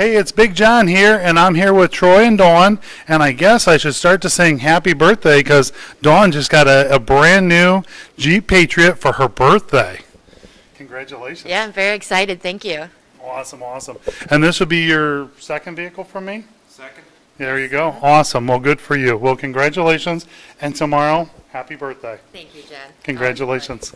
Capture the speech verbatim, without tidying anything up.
Hey, it's Big John here, and I'm here with Troy and Dawn, and I guess I should start to sing happy birthday because Dawn just got a, a brand new Jeep Patriot for her birthday. Congratulations. Yeah, I'm very excited. Thank you. Awesome, awesome. And this would be your second vehicle from me? Second. There you go. Awesome. Well, good for you. Well, congratulations, and tomorrow, happy birthday. Thank you, John. Congratulations.